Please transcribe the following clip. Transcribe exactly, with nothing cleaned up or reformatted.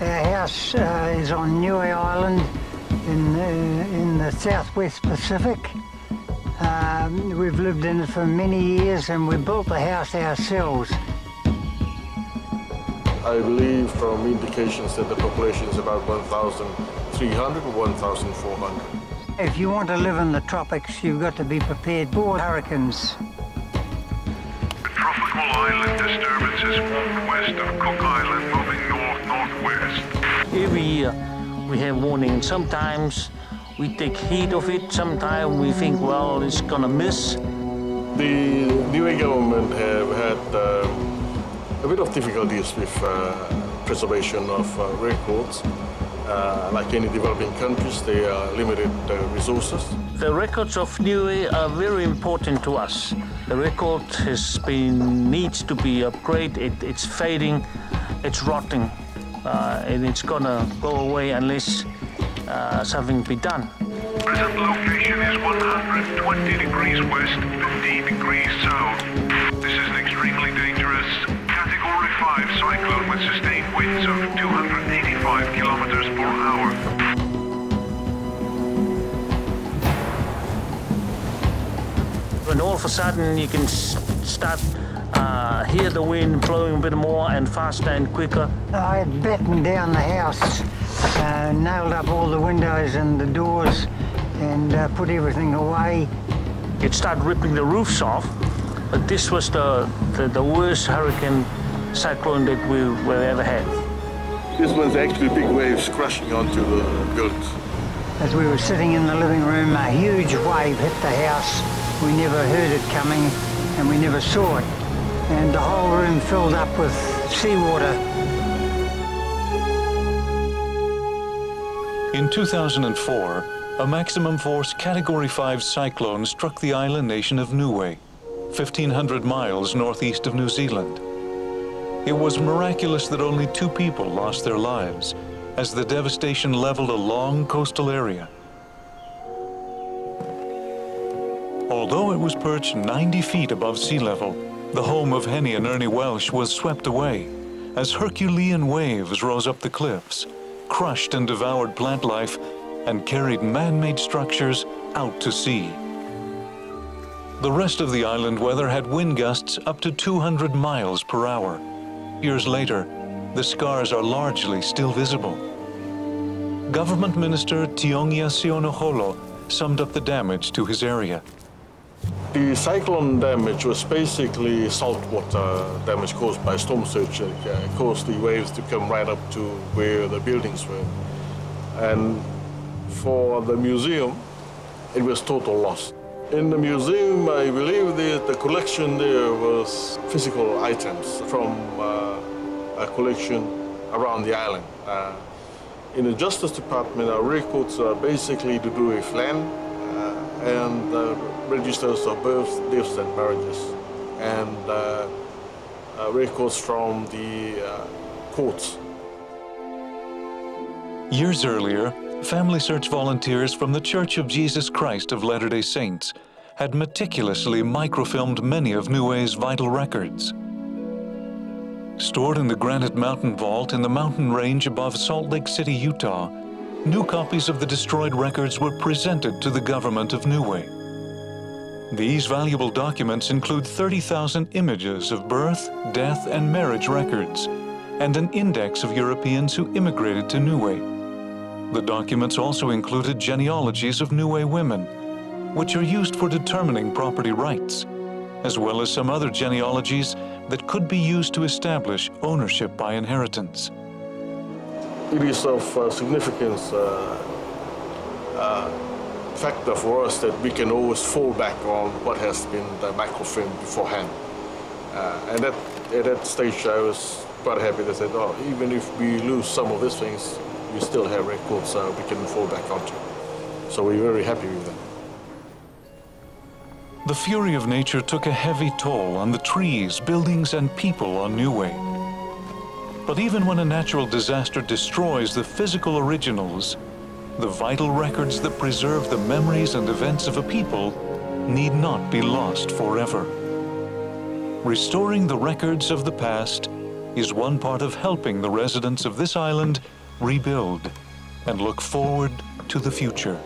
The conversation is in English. Our house uh, is on Niue Island in the, in the Southwest Pacific. Um, we've lived in it for many years and we built the house ourselves. I believe from indications that the population is about one thousand three hundred or one thousand four hundred. If you want to live in the tropics, you've got to be prepared for hurricanes. The tropical island disturbance is formed west of Cook Island, moving north-northwest. Every year we have warning. Sometimes we take heed of it, sometimes we think, well, it's gonna miss. The Niue government have had uh, a bit of difficulties with uh, preservation of uh, records. Uh, like any developing countries, they are limited uh, resources. The records of Niue are very important to us. The record has been, needs to be upgraded. It, it's fading, it's rotting, uh, and it's gonna go away unless Uh, something to be done. Present location is one hundred twenty degrees west, fifty degrees south. This is an extremely dangerous Category five cyclone with sustained winds of two hundred eighty-five kilometers per hour. And all of a sudden you can start uh, hear the wind blowing a bit more and faster and quicker. I had battened down the house. Uh, nailed up all the windows and the doors and uh, put everything away. It started ripping the roofs off, but this was the, the, the worst hurricane cyclone that we, we ever had. This was actually big waves crashing onto the buildings. As we were sitting in the living room, a huge wave hit the house. We never heard it coming and we never saw it. And the whole room filled up with seawater. In two thousand four, a maximum force Category five cyclone struck the island nation of Niue, fifteen hundred miles northeast of New Zealand. It was miraculous that only two people lost their lives as the devastation leveled a long coastal area. Although it was perched ninety feet above sea level, the home of Henny and Ernie Welsh was swept away as Herculean waves rose up the cliffs, crushed and devoured plant life and carried man-made structures out to sea. The rest of the island weather had wind gusts up to two hundred miles per hour. Years later, the scars are largely still visible. Government Minister Tiongya Sionoholo summed up the damage to his area. The cyclone damage was basically saltwater damage caused by storm surge. It caused the waves to come right up to where the buildings were. And for the museum, it was total loss. In the museum, I believe that the collection there was physical items from uh, a collection around the island. Uh, in the Justice Department, our records are basically to do with land uh, and uh, registers of births, deaths and marriages, and uh, uh, records from the uh, courts. Years earlier, FamilySearch volunteers from The Church of Jesus Christ of Latter-day Saints had meticulously microfilmed many of Niue's vital records. Stored in the Granite Mountain Vault in the mountain range above Salt Lake City, Utah, new copies of the destroyed records were presented to the government of Niue. These valuable documents include thirty thousand images of birth, death, and marriage records, and an index of Europeans who immigrated to Niue. The documents also included genealogies of Niue women, which are used for determining property rights, as well as some other genealogies that could be used to establish ownership by inheritance. It is of uh, significance uh, uh, factor for us that we can always fall back on what has been the microfilm beforehand. Uh, and that, at that stage I was quite happy to say, oh, even if we lose some of these things, we still have records uh, we can fall back onto. So we're very happy with them. The fury of nature took a heavy toll on the trees, buildings and people on Niue. But even when a natural disaster destroys the physical originals, the vital records that preserve the memories and events of a people need not be lost forever. Restoring the records of the past is one part of helping the residents of this island rebuild and look forward to the future.